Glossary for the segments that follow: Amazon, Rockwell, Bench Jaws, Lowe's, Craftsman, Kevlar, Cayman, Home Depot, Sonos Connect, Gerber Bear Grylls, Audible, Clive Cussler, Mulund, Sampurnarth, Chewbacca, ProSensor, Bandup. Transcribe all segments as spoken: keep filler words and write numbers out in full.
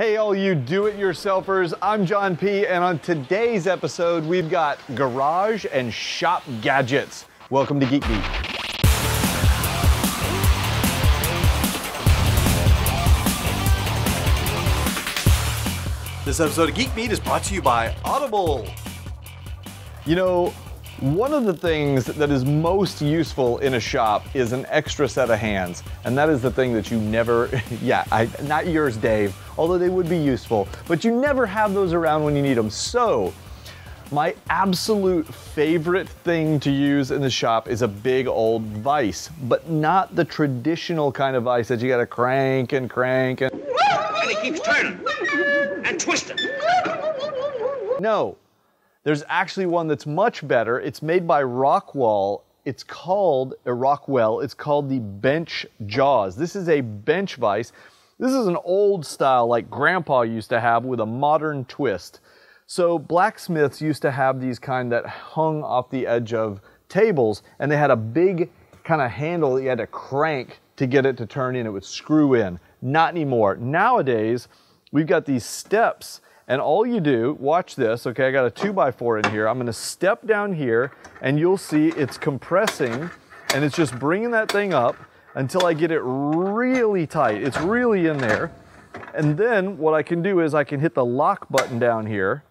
Hey, all you do-it-yourselfers, I'm John P, and on today's episode, we've got garage and shop gadgets. Welcome to Geek Geek. This episode of Geek Beat is brought to you by Audible. You know, one of the things that is most useful in a shop is an extra set of hands, and that is the thing that you never, yeah, I, not yours, Dave, although they would be useful, but you never have those around when you need them. So, my absolute favorite thing to use in the shop is a big old vise, but not the traditional kind of vise that you gotta crank and crank and... And it keeps turning and twisting. No. There's actually one that's much better. It's made by Rockwell. It's called uh, Rockwell. It's called the Bench Jaws. This is a bench vise. This is an old style like Grandpa used to have with a modern twist. So blacksmiths used to have these kind that hung off the edge of tables, and they had a big kind of handle that you had to crank to get it to turn in. It would screw in. Not anymore. Nowadays, we've got these steps. And all you do, watch this, okay, I got a two by four in here. I'm gonna step down here and you'll see it's compressing and it's just bringing that thing up until I get it really tight. It's really in there. And then what I can do is I can hit the lock button down here,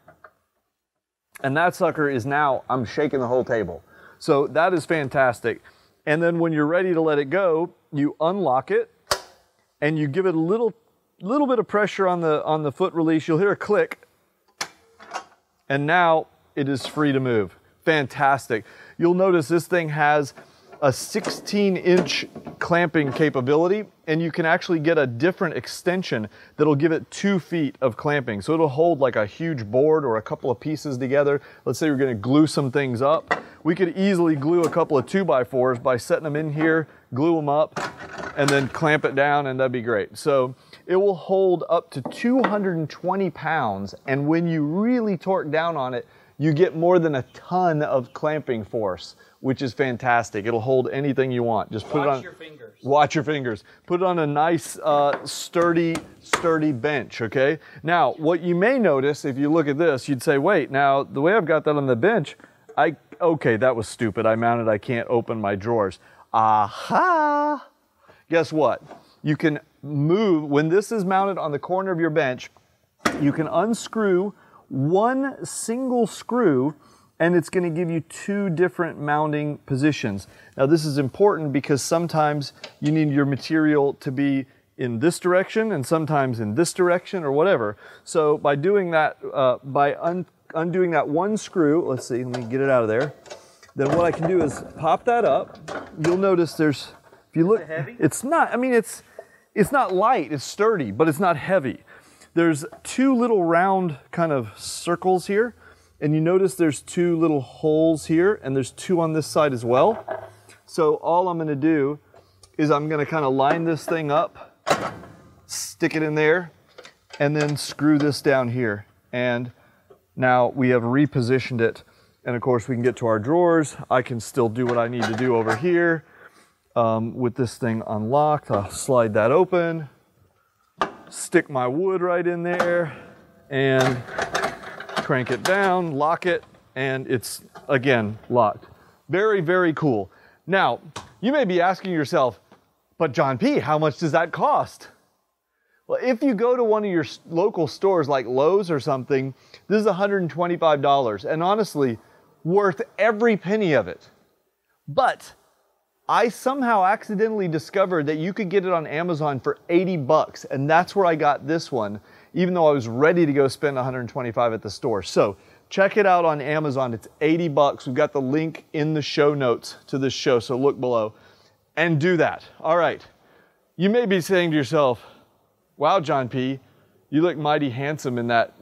and that sucker is now, I'm shaking the whole table. So that is fantastic. And then when you're ready to let it go, you unlock it and you give it a little little bit of pressure on the on the foot release, you'll hear a click, and now it is free to move. Fantastic. You'll notice this thing has a sixteen inch clamping capability, and you can actually get a different extension that'll give it two feet of clamping. So it'll hold like a huge board or a couple of pieces together. Let's say we're gonna glue some things up. We could easily glue a couple of two by fours by setting them in here, glue them up, and then clamp it down, and that'd be great. So it will hold up to two hundred twenty pounds, and when you really torque down on it, you get more than a ton of clamping force, which is fantastic. It'll hold anything you want. Just put it on. Watch your fingers. Watch your fingers. Put it on a nice, uh, sturdy, sturdy bench, okay? Now, what you may notice, if you look at this, you'd say, wait, now, the way I've got that on the bench, I, okay, that was stupid. I mounted, I can't open my drawers. Aha! Guess what? You can move, when this is mounted on the corner of your bench, you can unscrew one single screw, and it's gonna give you two different mounting positions. Now this is important because sometimes you need your material to be in this direction and sometimes in this direction or whatever. So by doing that, uh, by un undoing that one screw, let's see, let me get it out of there. Then what I can do is pop that up. You'll notice there's, if you look, it's not, I mean, it's, it's not light, it's sturdy, but it's not heavy. There's two little round kind of circles here, and you notice there's two little holes here, and there's two on this side as well. So all I'm gonna do is I'm gonna kind of line this thing up, stick it in there, and then screw this down here. And now we have repositioned it. And of course we can get to our drawers. I can still do what I need to do over here. Um, with this thing unlocked, I'll slide that open, stick my wood right in there, and crank it down, lock it, and it's, again, locked. Very, very cool. Now, you may be asking yourself, but John P, how much does that cost? Well, if you go to one of your local stores like Lowe's or something, this is one hundred twenty-five dollars, and honestly, worth every penny of it. But I somehow accidentally discovered that you could get it on Amazon for eighty bucks, and that's where I got this one, even though I was ready to go spend one hundred twenty-five at the store. So check it out on Amazon, it's eighty bucks. We've got the link in the show notes to this show, so look below and do that. All right, you may be saying to yourself, wow, John P, you look mighty handsome in that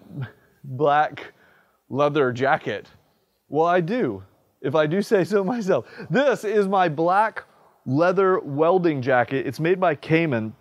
black leather jacket. Well, I do. If I do say so myself. This is my black leather welding jacket. It's made by Cayman.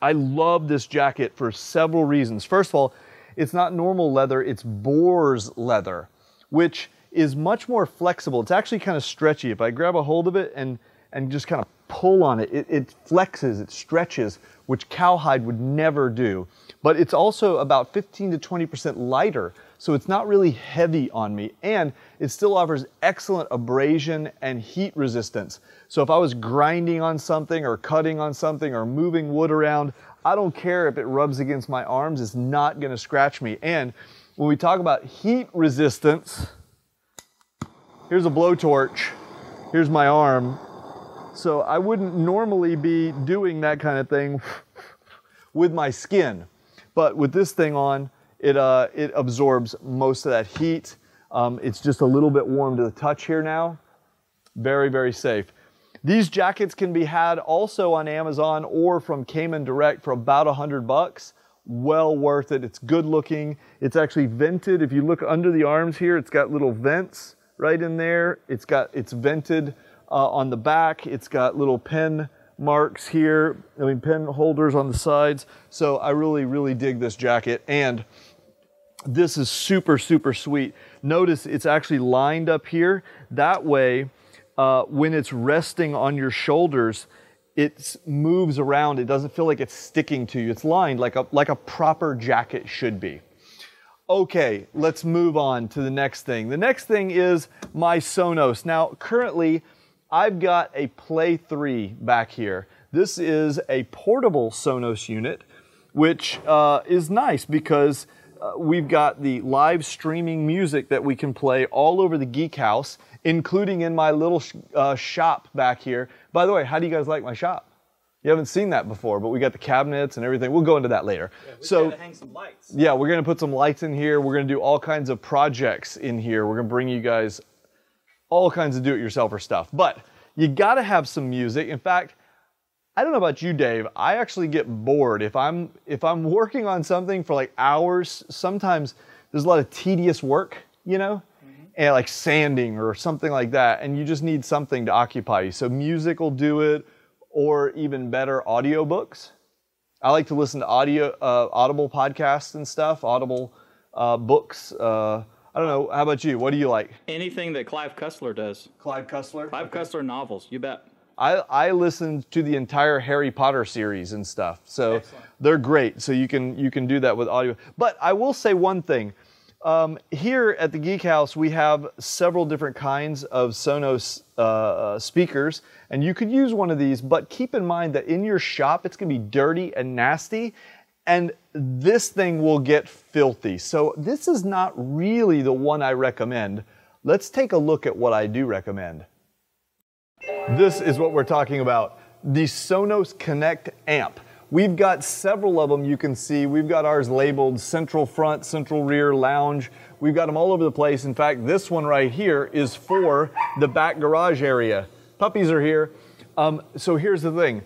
I love this jacket for several reasons. First of all, it's not normal leather, it's boar's leather, which is much more flexible. It's actually kind of stretchy. If I grab a hold of it and, and just kind of pull on it. It, it flexes, it stretches, which cowhide would never do. But it's also about fifteen to twenty percent lighter, so it's not really heavy on me, and it still offers excellent abrasion and heat resistance. So if I was grinding on something or cutting on something or moving wood around, I don't care if it rubs against my arms, it's not gonna scratch me. And when we talk about heat resistance, here's a blowtorch, here's my arm. So I wouldn't normally be doing that kind of thing with my skin, but with this thing on, it, uh, it absorbs most of that heat. Um, it's just a little bit warm to the touch here now. Very, very safe. These jackets can be had also on Amazon or from Cayman Direct for about a hundred bucks. Well worth it. It's good looking. It's actually vented. If you look under the arms here, it's got little vents right in there. It's got, it's vented uh, on the back. It's got little pen marks here. I mean, pen holders on the sides. So I really, really dig this jacket. And this is super, super sweet. Notice it's actually lined up here. That way, Uh, when it's resting on your shoulders, it moves around. It doesn't feel like it's sticking to you. It's lined like a, like a proper jacket should be. Okay, let's move on to the next thing. The next thing is my Sonos. Now, currently, I've got a Play three back here. This is a portable Sonos unit, which uh, is nice because uh, we've got the live streaming music that we can play all over the Geek House, including in my little uh, shop back here. By the way, how do you guys like my shop? You haven't seen that before, but we got the cabinets and everything. We'll go into that later. Yeah, we so, gotta hang some lights. Yeah, we're gonna put some lights in here. We're gonna do all kinds of projects in here. We're gonna bring you guys all kinds of do-it-yourselfer stuff, but you gotta have some music. In fact, I don't know about you, Dave, I actually get bored. If I'm, if I'm working on something for like hours, sometimes there's a lot of tedious work, you know? And like sanding or something like that, and you just need something to occupy you. So music will do it, or even better, audiobooks. I like to listen to audio, uh, Audible podcasts and stuff, Audible uh, books. Uh, I don't know, how about you? What do you like? Anything that Clive Cussler does. Clive Cussler? Clive okay. Cussler novels, you bet. I, I listened to the entire Harry Potter series and stuff, so excellent. They're great. So you can, you can do that with audio. But I will say one thing. Um, here at the Geek House, we have several different kinds of Sonos uh, speakers, and you could use one of these, but keep in mind that in your shop, it's gonna be dirty and nasty, and this thing will get filthy. So this is not really the one I recommend. Let's take a look at what I do recommend. This is what we're talking about, the Sonos Connect amp. We've got several of them you can see. We've got ours labeled central front, central rear, lounge. We've got them all over the place. In fact, this one right here is for the back garage area. Puppies are here. Um, so here's the thing.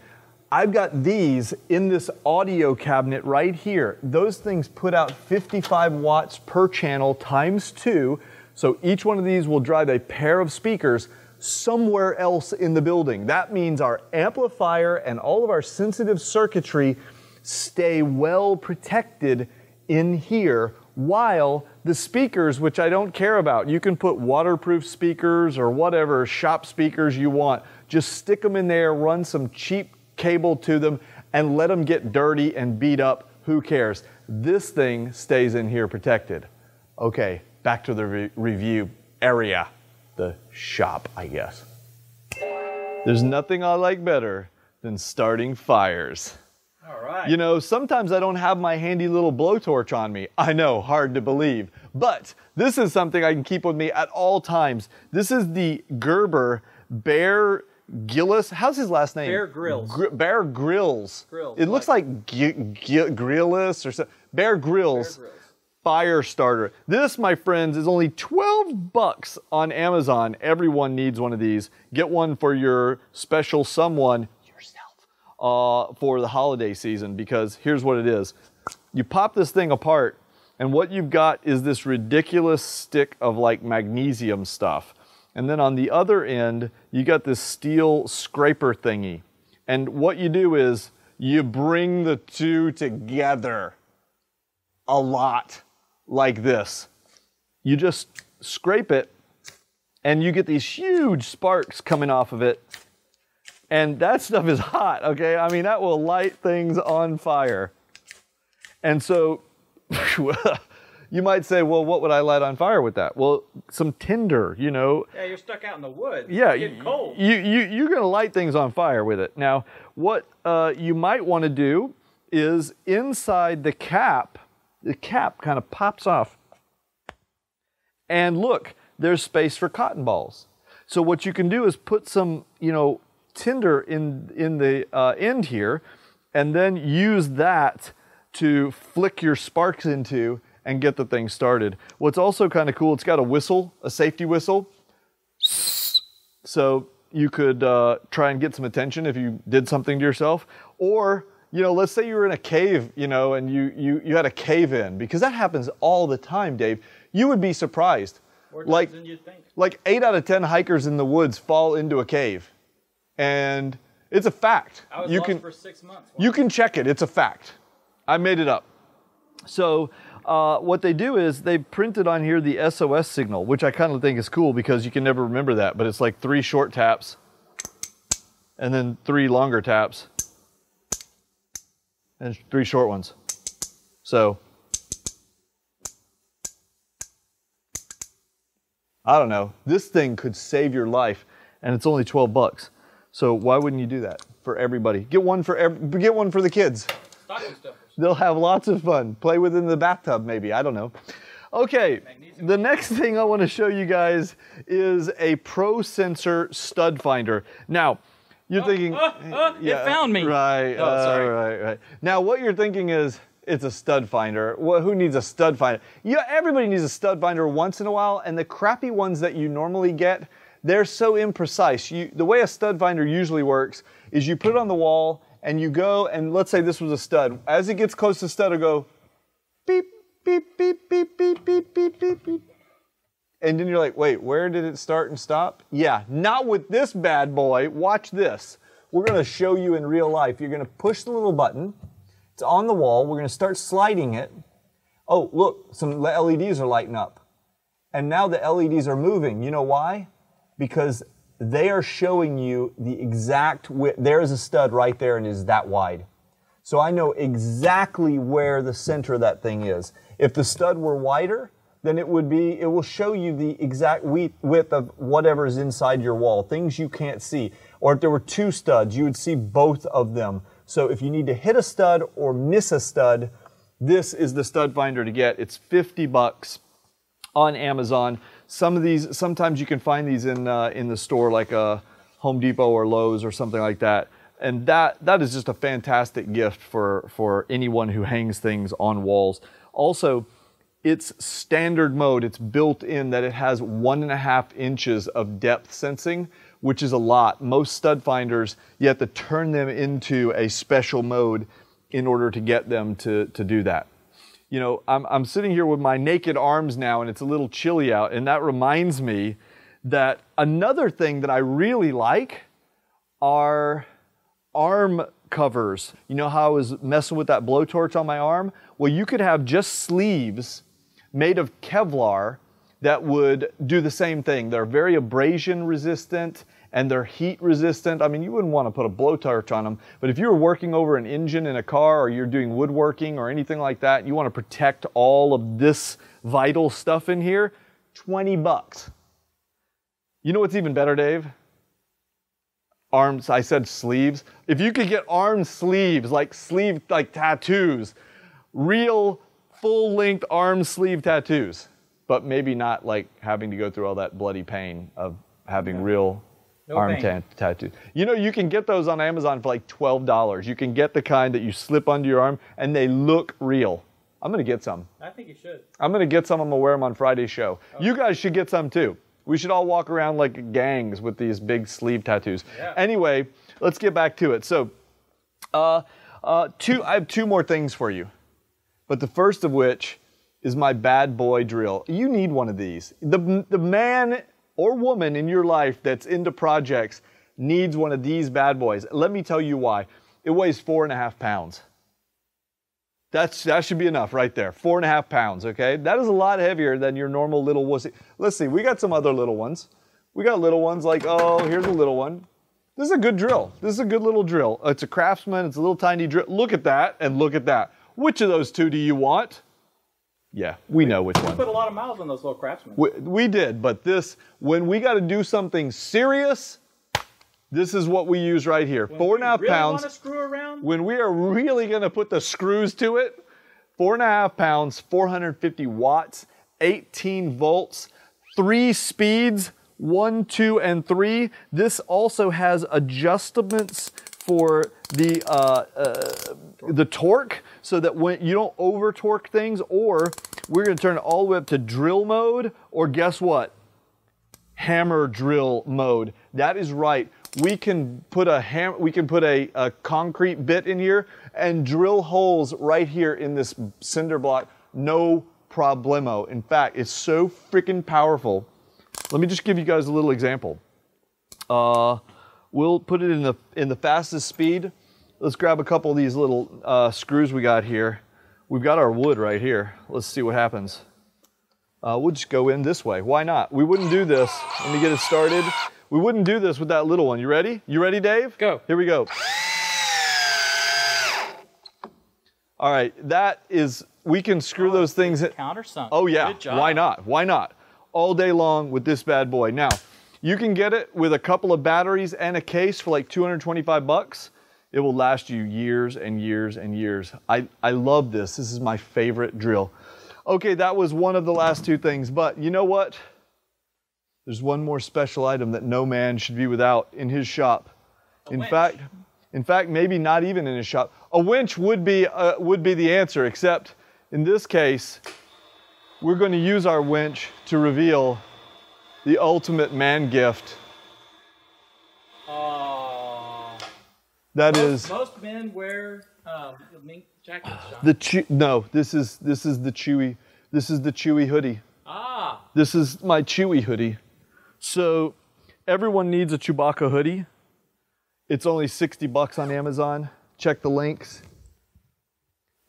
I've got these in this audio cabinet right here. Those things put out fifty-five watts per channel times two. So each one of these will drive a pair of speakers somewhere else in the building. That means our amplifier and all of our sensitive circuitry stay well protected in here, while the speakers, which I don't care about, you can put waterproof speakers or whatever shop speakers you want, just stick them in there, run some cheap cable to them, and let them get dirty and beat up, who cares? This thing stays in here protected. Okay, back to the re review area. The shop, I guess. There's nothing I like better than starting fires. All right. You know, sometimes I don't have my handy little blowtorch on me. I know, hard to believe. But this is something I can keep with me at all times. This is the Gerber Bear Grylls. How's his last name? Bear Grylls. Gr Bear Grylls. Grylls. It looks like, like Grylls or something. Bear Grylls. Bear Grylls. Fire starter. This, my friends, is only twelve bucks on Amazon. Everyone needs one of these. Get one for your special someone, yourself, uh, for the holiday season, because here's what it is. You pop this thing apart, and what you've got is this ridiculous stick of like magnesium stuff. And then on the other end, you got this steel scraper thingy. And what you do is you bring the two together a lot. Like this. You just scrape it and you get these huge sparks coming off of it. And that stuff is hot, okay? I mean, that will light things on fire. And so you might say, well, what would I light on fire with that? Well, some tinder, you know. Yeah, you're stuck out in the woods. Yeah, it's getting cold. You, you, you're going to light things on fire with it. Now, what uh, you might want to do is inside the cap, the cap kind of pops off. And look, there's space for cotton balls. So what you can do is put some, you know, tinder in, in the uh, end here, and then use that to flick your sparks into and get the thing started. What's also kind of cool, it's got a whistle, a safety whistle. So you could uh, try and get some attention if you did something to yourself. Or, you know, let's say you were in a cave, you know, and you, you, you had a cave in, because that happens all the time, Dave. You would be surprised. More times like, than you'd think. Like eight out of ten hikers in the woods fall into a cave. And it's a fact. I was you lost can, for six months. Wow. You can check it. It's a fact. I made it up. So uh, what they do is they printed on here the S O S signal, which I kind of think is cool because you can never remember that. But it's like three short taps and then three longer taps and three short ones. So I don't know. This thing could save your life, and it's only twelve bucks. So why wouldn't you do that for everybody? Get one for ev get one for the kids. Stocking stuffers. They'll have lots of fun. Play with it in the bathtub maybe, I don't know. Okay, Magnesium. The next thing I want to show you guys is a ProSensor stud finder. Now, you're oh, thinking... Oh, oh, yeah, it found me. Right, oh, uh, sorry. right, right. Now what you're thinking is, it's a stud finder. Well, who needs a stud finder? Yeah, everybody needs a stud finder once in a while, and the crappy ones that you normally get, they're so imprecise. You, the way a stud finder usually works is you put it on the wall and you go, and let's say this was a stud. As it gets close to the stud, it'll go beep, beep, beep, beep, beep, beep, beep, beep, beep. And then you're like, wait, where did it start and stop? Yeah, not with this bad boy. Watch this. We're gonna show you in real life. You're gonna push the little button. It's on the wall. We're gonna start sliding it. Oh, look, some L E Ds are lighting up. And now the L E Ds are moving. You know why? Because they are showing you the exact width. There is a stud right there and it is that wide. So I know exactly where the center of that thing is. If the stud were wider, then it would be, it will show you the exact width of whatever is inside your wall, things you can't see. Or if there were two studs, you would see both of them. So if you need to hit a stud or miss a stud, this is the stud finder to get. It's fifty bucks on Amazon. Some of these, sometimes you can find these in uh, in the store, like a Home Depot or Lowe's or something like that. And that that is just a fantastic gift for for anyone who hangs things on walls. Also, it's standard mode. It's built in that it has one and a half inches of depth sensing, which is a lot. Most stud finders, you have to turn them into a special mode in order to get them to to do that. You know, I'm, I'm sitting here with my naked arms now and it's a little chilly out, and that reminds me that another thing that I really like are arm covers. You know how I was messing with that blowtorch on my arm? Well, you could have just sleeves made of Kevlar that would do the same thing. They're very abrasion resistant and they're heat resistant. I mean, you wouldn't want to put a blowtorch on them, but if you were working over an engine in a car or you're doing woodworking or anything like that, you want to protect all of this vital stuff in here, twenty bucks. You know what's even better, Dave? Arms, I said sleeves. If you could get arm sleeves, like sleeve, like tattoos, real full-length arm sleeve tattoos, but maybe not like having to go through all that bloody pain of having real No arm ta tattoo. You know, you can get those on Amazon for like twelve dollars. You can get the kind that you slip under your arm and they look real. I'm gonna get some. I think you should. I'm gonna get some, I'm gonna wear them on Friday's show. Okay. You guys should get some too. We should all walk around like gangs with these big sleeve tattoos. Yeah. Anyway, let's get back to it. So, uh, uh, two, I have two more things for you. But the first of which is my bad boy drill. You need one of these. The, the man or woman in your life that's into projects needs one of these bad boys. Let me tell you why. It weighs four and a half pounds. That's, that should be enough right there. Four and a half pounds, okay? That is a lot heavier than your normal little wussy. Let's see, we got some other little ones. We got little ones like, oh, here's a little one. This is a good drill. This is a good little drill. It's a Craftsman. It's a little tiny drill. Look at that and look at that. Which of those two do you want? Yeah, we know which one. We put a lot of miles on those little Craftsmen. We, we did, but this, when we got to do something serious, this is what we use right here. When four and a half really pounds. Want to screw around? When we are really going to put the screws to it, four and a half pounds, four hundred fifty watts, eighteen volts, three speeds, one, two, and three. This also has adjustments for the uh, uh, the torque, so that when you don't over torque things, or we're gonna turn it all the way up to drill mode, or guess what? Hammer drill mode. That is right. We can put a ham we can put a, a concrete bit in here and drill holes right here in this cinder block. No problemo. In fact, it's so freaking powerful. Let me just give you guys a little example. Uh, We'll put it in the in the fastest speed. Let's grab a couple of these little uh, screws we got here. We've got our wood right here. Let's see what happens. Uh, we'll just go in this way. Why not? We wouldn't do this. Let me get it started. We wouldn't do this with that little one. You ready? You ready, Dave? Go. Here we go. All right. That is, we can screw oh, those things. Countersunk. Oh yeah. Good job. Why not? Why not? All day long with this bad boy. Now, you can get it with a couple of batteries and a case for like two hundred twenty-five bucks. It will last you years and years and years. I, I love this. This is my favorite drill. Okay, that was one of the last two things, but you know what? There's one more special item that no man should be without in his shop. In fact, in fact, maybe not even in his shop. A winch would be, uh, would be the answer, except in this case, we're going to use our winch to reveal the ultimate man gift. Uh, that most, is. Most men wear um, mink jackets. John. The chew, no, this is this is the Chewy. This is the Chewy hoodie. Ah. This is my Chewy hoodie. So, everyone needs a Chewbacca hoodie. It's only sixty bucks on Amazon. Check the links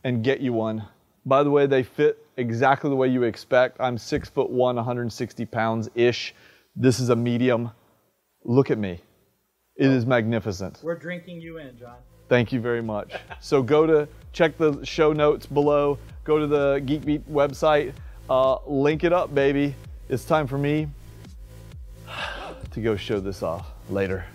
and get you one. By the way, they fit exactly the way you expect. I'm six foot one, one hundred sixty pounds-ish. This is a medium. Look at me. It is magnificent. We're drinking you in, John. Thank you very much. So go to, check the show notes below. Go to the Geek Beat website. Uh, link it up, baby. It's time for me to go show this off. Later.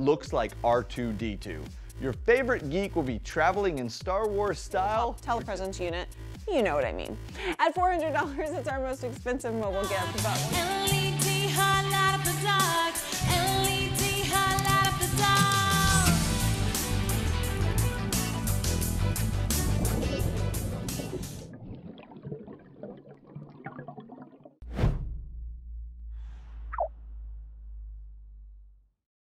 Looks like R two D two. Your favorite geek will be traveling in Star Wars style. Telepresence unit, you know what I mean. At four hundred dollars, it's our most expensive mobile gift. But